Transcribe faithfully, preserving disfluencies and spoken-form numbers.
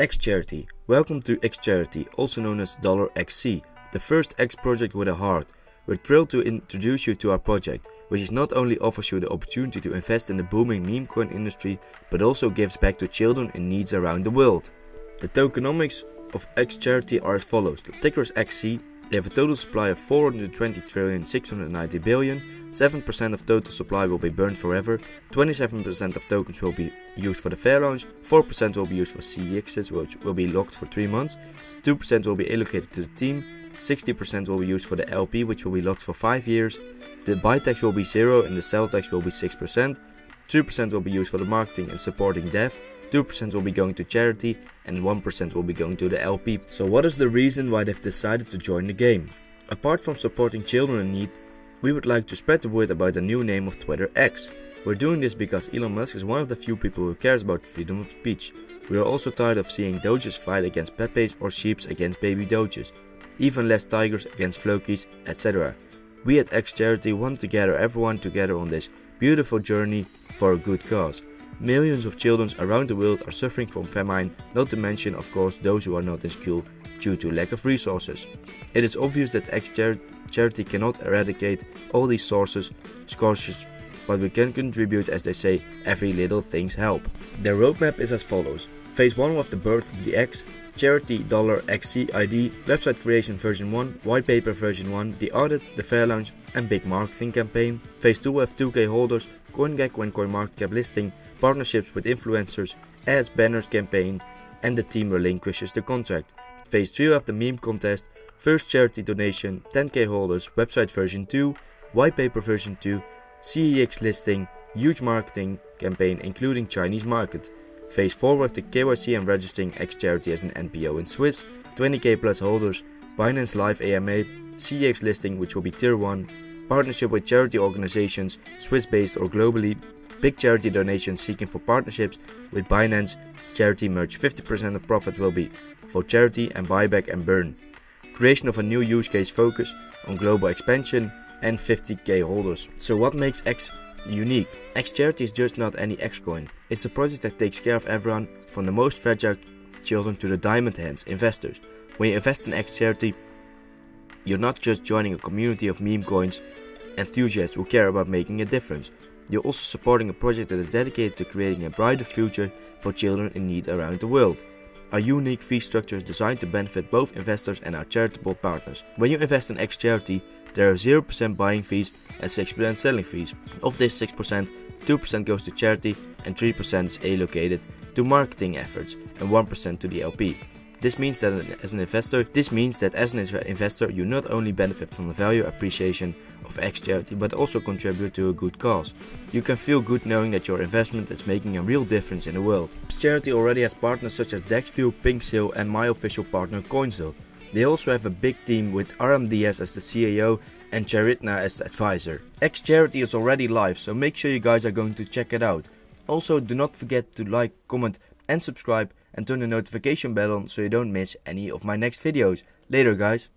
X Charity. Welcome to X Charity, also known as dollar X C, the first X project with a heart. We're thrilled to introduce you to our project, which is not only offers you the opportunity to invest in the booming meme coin industry, but also gives back to children in needs around the world. The tokenomics of X Charity are as follows. The ticker is X C. They have a total supply of four hundred twenty trillion six hundred ninety billion, seven percent of total supply will be burned forever, twenty-seven percent of tokens will be used for the fair launch, four percent will be used for C E Xs which will be locked for three months, two percent will be allocated to the team, sixty percent will be used for the L P which will be locked for five years, the buy tax will be zero and the sell tax will be six percent, two percent will be used for the marketing and supporting dev, two percent will be going to charity and one percent will be going to the L P. So what is the reason why they've decided to join the game? Apart from supporting children in need, we would like to spread the word about the new name of Twitter, X. We're doing this because Elon Musk is one of the few people who cares about freedom of speech. We are also tired of seeing doges fight against Pepes or sheeps against baby doges, even less tigers against flokis, et cetera. We at X Charity want to gather everyone together on this beautiful journey for a good cause. Millions of children around the world are suffering from famine, not to mention of course those who are not in school due to lack of resources. It is obvious that X Charity cannot eradicate all these sources, scourges, but we can contribute, as they say, every little things help. Their roadmap is as follows. Phase one of the birth of the X, Charity dollar X C I D, website creation version one, white paper version one, the audit, the fair launch and big marketing campaign. Phase two will have two K holders, CoinGecko and CoinMarketCap listing, partnerships with influencers, ads, banners, campaign, and the team relinquishes the contract. Phase three of the meme contest, first charity donation, ten K holders, website version two, white paper version two, C E X listing, huge marketing campaign including Chinese market. Phase four with the K Y C and registering X Charity as an N P O in Swiss, twenty K plus holders, Binance Live A M A, C E X listing which will be tier one, partnership with charity organizations, Swiss based or globally, big charity donations seeking for partnerships with Binance, charity merge, fifty percent of profit will be for charity and buyback and burn. Creation of a new use case focus on global expansion and fifty K holders. So what makes X unique? X Charity is just not any X coin. It's a project that takes care of everyone from the most fragile children to the diamond hands investors. When you invest in X Charity, you're not just joining a community of meme coins enthusiasts who care about making a difference. You're also supporting a project that is dedicated to creating a brighter future for children in need around the world. Our unique fee structure is designed to benefit both investors and our charitable partners. When you invest in X Charity, there are zero percent buying fees and six percent selling fees. Of this six percent, two percent goes to charity and three percent is allocated to marketing efforts and one percent to the L P. This means that as an investor, this means that as an investor, you not only benefit from the value appreciation of X Charity, but also contribute to a good cause. You can feel good knowing that your investment is making a real difference in the world. X Charity already has partners such as Dexfuel, PinkSil, and my official partner CoinZilt. They also have a big team with R M D S as the C E O and Charitna as the advisor. X Charity is already live, so make sure you guys are going to check it out. Also, do not forget to like, comment, and subscribe, and turn the notification bell on so you don't miss any of my next videos. Later guys.